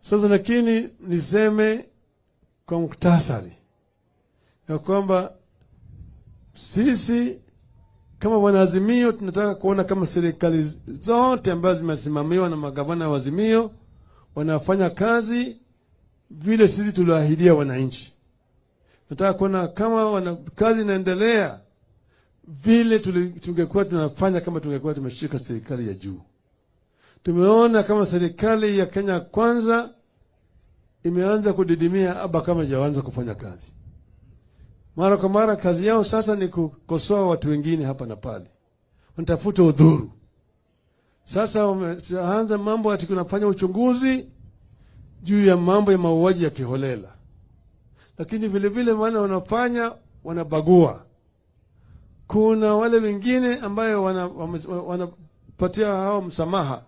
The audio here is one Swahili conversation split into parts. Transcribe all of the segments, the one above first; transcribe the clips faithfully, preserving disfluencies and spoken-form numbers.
Sasa lakini niseme kwa muktasari ya kwamba sisi kama wanaazimio tunataka kuona kama serikali zote ambazo zimesimamiwa na magavana wa Azimio wanafanya kazi vile sisi tuliahidia wananchi. Nataka kuona kama wana, kazi inaendelea vile tungekuwa tunafanya kama tungekuwa tumeshika serikali ya juu. Tumeona kama serikali ya Kenya Kwanza imeanza kudidimia aba kama haijaanza kufanya kazi. Mara kwa mara kazi yao sasa ni kukosoa watu wengine hapa na pale. Wanatafuta udhuru. Sasa wameanza mambo ati kunafanya uchunguzi juu ya mambo ya mauaji ya kiholela. Lakini vile vile wana wanafanya wanabagua. Kuna wale wengine ambayo wanapatia wana, wana hao msamaha.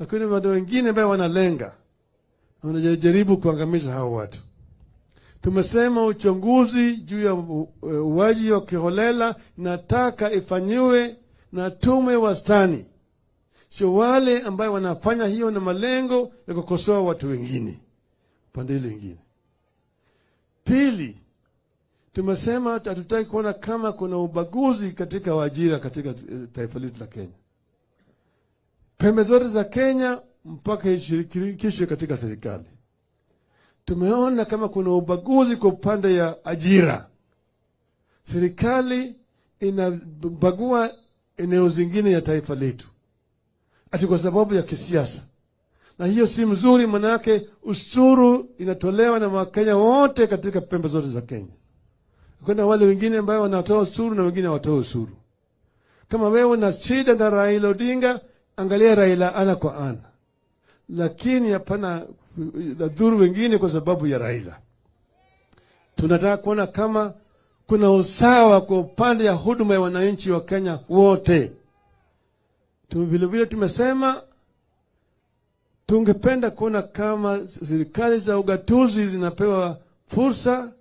Lakini watu wengine ambayo wanalenga. Wanajaribu kuangamiza hao watu. Tumesema uchunguzi juu ya uwaji wa kiholela nataka ifanyiwe na tume wastani. Sio wale ambayo wanafanya hiyo na malengo ya kukosoa watu wengine. Pande ile nyingine. Pili, tumesema hatutaki kuona kama kuna ubaguzi katika waajira katika taifa letu la Kenya. Pembe zote za Kenya mpaka ishirikishwe katika serikali. Tumeona kama kuna ubaguzi kwa upande ya ajira. Serikali inabagua eneo zingine ya taifa letu. Ati kwa sababu ya kisiasa. Na hiyo si mzuri manake ushuru inatolewa na Wakenya wote katika pembe zote za Kenya. Kuna wale wengine ambao wanatoa ushuru na wengine hawatoi ushuru. Kama wewe una shida na Raila Odinga, angalia Raila ana kwa ana. Lakini hapana dhuru wengine kwa sababu ya Raila. Tunataka kuona kama kuna usawa kwa upande ya huduma ya wananchi wa Kenya wote. Vile vile tumesema tungependa kuona kama serikali za ugatuzi zinapewa fursa,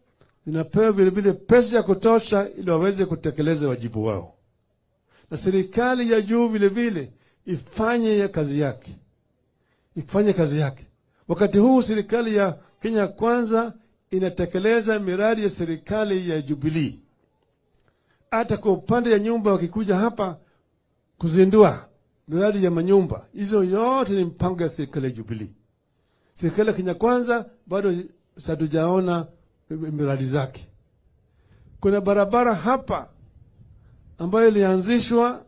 zinapewa vile vile pesa ya kutosha ili waweze kutekeleza wajibu wao. Na serikali ya juu vile vile ifanye ya kazi yake. Ifanye kazi yake. Wakati huu serikali ya Kenya Kwanza inatekeleza miradi ya serikali ya Jubilee. Hata kwa upande ya nyumba wakikuja hapa kuzindua miradi ya manyumba. Hizo yote ni mpango ya serikali ya Jubilee. Serikali ya Kenya Kwanza bado hatujaona miradi zake. Kuna barabara hapa ambayo ilianzishwa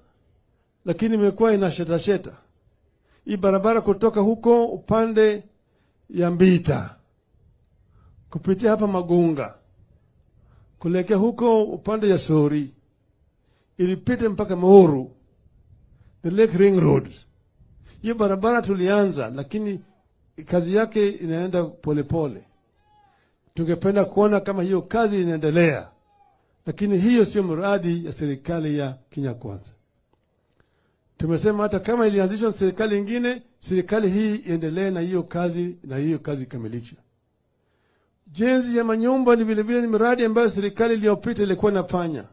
lakini imekuwa inashetasheta. Hii barabara kutoka huko upande ya Mbita kupitia hapa Magunga kulekea huko upande ya Sori ilipita mpaka Mauru, the Lake Ring Road. Hii barabara tulianza lakini kazi yake inaenda polepole. Tungependa kuona kama hiyo kazi inaendelea. Lakini hiyo sio mradi ya serikali ya Kenya Kwanza. Tumesema hata kama ilianzishwa na serikali nyingine, serikali hii iendelee na hiyo kazi na hiyo kazi kamilishwe. Jenzi ya manyumba ni vile vile ni miradi ambayo serikali iliyopita ilikuwa inafanya.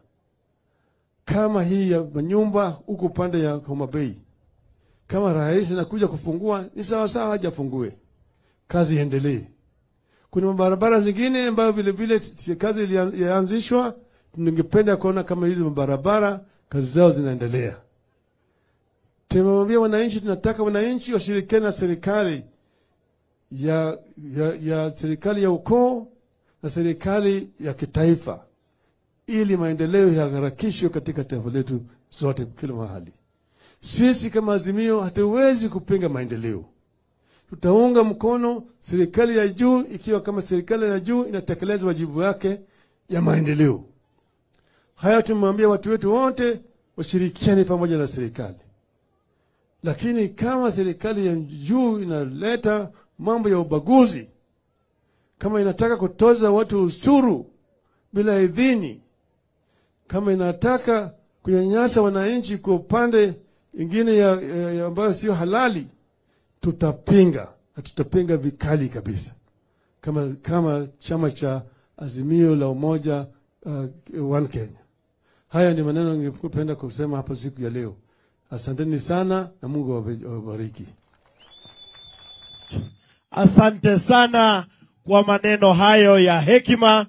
Kama hii ya manyumba huko upande ya Homa Bay. Kama rais anakuja kufungua, ni sawa sawa hajafungue. Kazi iendelee. Kuna barabara zingine ambayo vile vile kazi ilianzishwa, ningependa kuona kama hizo barabara kazi zao zinaendelea. Tumemwambia wananchi tunataka wananchi washirikiane na serikali ya, ya ya serikali ya ukoo na serikali ya kitaifa ili maendeleo yaharakishwe katika taifa letu zote kila mahali. Sisi kama Azimio hatuwezi kupinga maendeleo. Tutaunga mkono serikali ya juu ikiwa kama serikali ya juu inatekeleza wajibu wake ya maendeleo. Haya tumemwambia watu wetu wote washirikiane pamoja na serikali. Lakini kama serikali ya juu inaleta mambo ya ubaguzi, kama inataka kutoza watu ushuru bila idhini, kama inataka kunyanyasa wananchi kwa upande ingine ya, ya, ya ambayo sio halali, tutapinga, tutapinga vikali kabisa. Kama kama chama cha Azimio la Umoja uh, One Kenya. Haya ni maneno ningependa kusema hapa siku ya leo. Asanteni sana na Mungu awabariki. Asante sana kwa maneno hayo ya hekima.